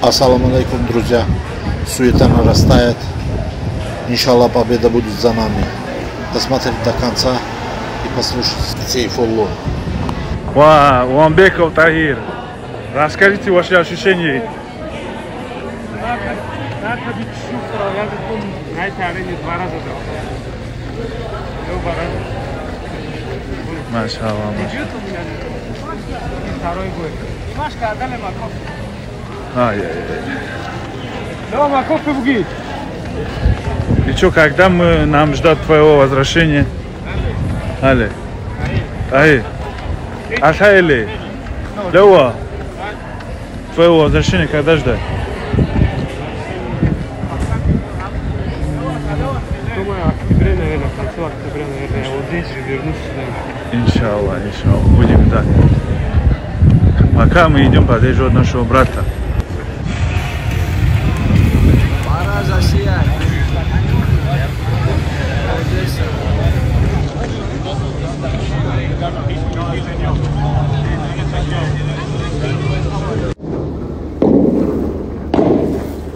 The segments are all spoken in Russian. Ассаламу алейкум, друзья. Суета нарастает. Иншаллах, победа будет за нами. Досмотреть до конца и послушать сейфулло. Уамбеков Тахир, расскажите ваши ощущения. Машаллах. И что, когда мы нам ждать твоего возвращения? Али. Али. Ашайли. Лева. Твоего возвращения когда ждать? Думаю, октябре, наверное, в конце октября, наверное. Я вот здесь же вернусь сюда. Иншаллах, иншаллах. Будем так. Пока мы идем поддерживать нашего брата.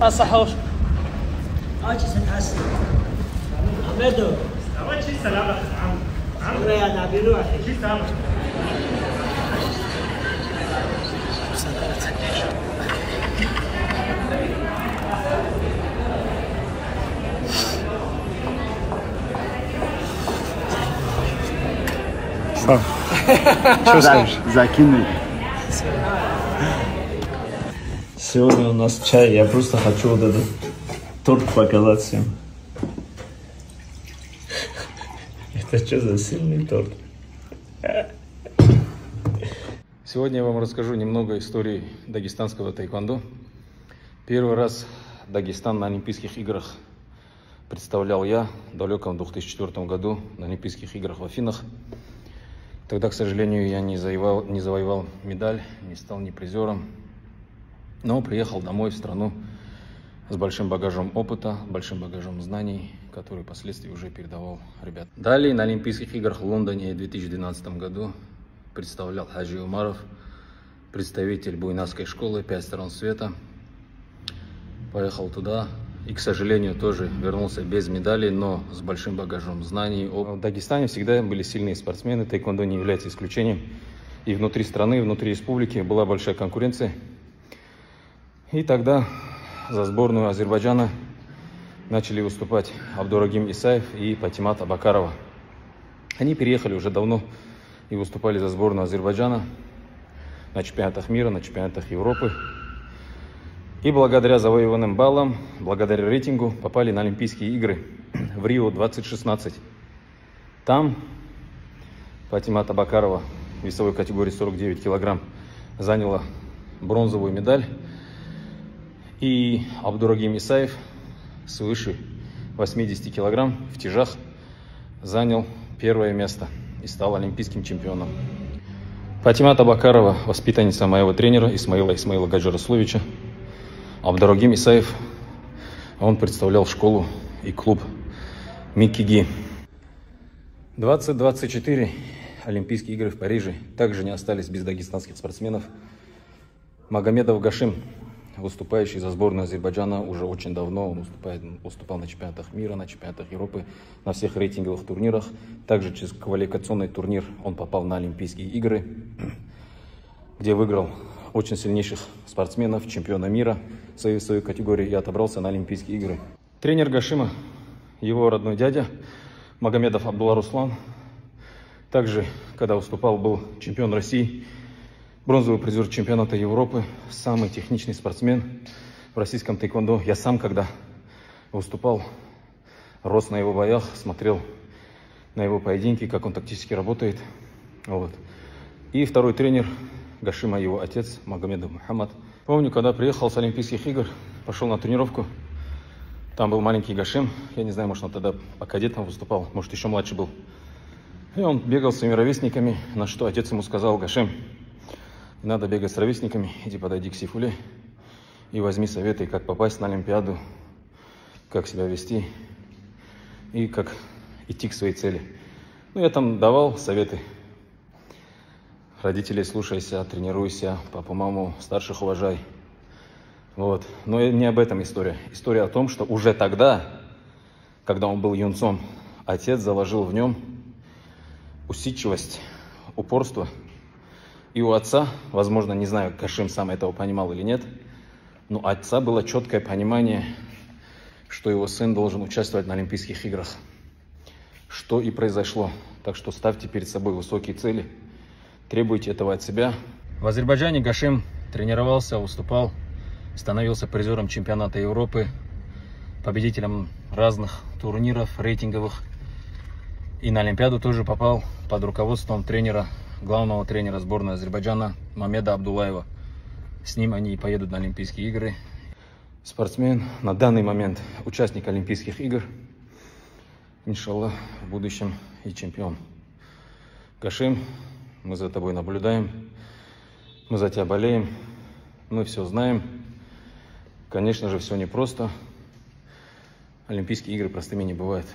Асахош. Ачисан Ас. Амедо. Давайте салам. Амрея Набилу. Чистам. Что скажешь? Закинули. Сегодня у нас чай. Я просто хочу вот этот торт показать всем. Это что за сильный торт? Сегодня я вам расскажу немного истории дагестанского тайквондо. Первый раз Дагестан на Олимпийских играх представлял я в далеком 2004 году на Олимпийских играх в Афинах. Тогда, к сожалению, я не завоевал медаль, не стал ни призером, но приехал домой в страну с большим багажом опыта, большим багажом знаний, которые впоследствии уже передавал ребят. Далее на Олимпийских играх в Лондоне в 2012 году представлял Хаджи Умаров, представитель Буйнарской школы «5 сторон света». Поехал туда и, к сожалению, тоже вернулся без медалей, но с большим багажом знаний. В Дагестане всегда были сильные спортсмены, тайквондо не является исключением. И внутри страны, и внутри республики была большая конкуренция. И тогда за сборную Азербайджана начали выступать Абдурагим Исаев и Патимат Абакарова. Они переехали уже давно и выступали за сборную Азербайджана на чемпионатах мира, на чемпионатах Европы. И благодаря завоеванным баллам, благодаря рейтингу, попали на Олимпийские игры в Рио 2016. Там Патимат Абакарова в весовой категории 49 килограмм заняла бронзовую медаль. И Абдурагим Исаев свыше 80 килограмм в тяжах занял первое место и стал олимпийским чемпионом. Патимат Абакарова, воспитанница моего тренера Исмаила Гаджирославича. Абдурагим Исаев, он представлял школу и клуб Микиги. 2024 Олимпийские игры в Париже также не остались без дагестанских спортсменов. Магомедов Гашим, выступающий за сборную Азербайджана уже очень давно, он выступал на чемпионатах мира, на чемпионатах Европы, на всех рейтинговых турнирах. Также через квалификационный турнир он попал на Олимпийские игры, где выиграл очень сильнейших спортсменов, чемпиона мира в своей категории, и отобрался на Олимпийские игры. Тренер Гашима, его родной дядя, Магомедов Абдул-Руслан, также, когда выступал, был чемпион России, бронзовый призер чемпионата Европы, самый техничный спортсмен в российском тайквондо. Я сам, когда выступал, рос на его боях, смотрел на его поединки, как он тактически работает. Вот. И второй тренер Гашима, его отец, Магомед Мухаммад. Помню, когда приехал с Олимпийских игр, пошел на тренировку. Там был маленький Гашим. Я не знаю, может, он тогда по кадетам выступал, может, еще младше был. И он бегал с своими ровесниками, на что отец ему сказал: «Гашим, не надо бегать с ровесниками, иди подойди к Сейфуле и возьми советы, как попасть на Олимпиаду, как себя вести и как идти к своей цели». Ну, я там давал советы. Родителей слушайся, тренируйся, папу, маму, старших уважай. Вот. Но не об этом история. История о том, что уже тогда, когда он был юнцом, отец заложил в нем усидчивость, упорство. И у отца, возможно, не знаю, Гашим сам этого понимал или нет, но у отца было четкое понимание, что его сын должен участвовать на Олимпийских играх. Что и произошло. Так что ставьте перед собой высокие цели, требуйте этого от себя. В Азербайджане Гашим тренировался, выступал, становился призером чемпионата Европы, победителем разных турниров рейтинговых. И на Олимпиаду тоже попал под руководством тренера, главного тренера сборной Азербайджана Мамеда Абдулаева. С ним они и поедут на Олимпийские игры. Спортсмен, на данный момент участник Олимпийских игр, иншаллах, в будущем и чемпион. Гашим, мы за тобой наблюдаем, мы за тебя болеем, мы все знаем. Конечно же, все непросто. Олимпийские игры простыми не бывает.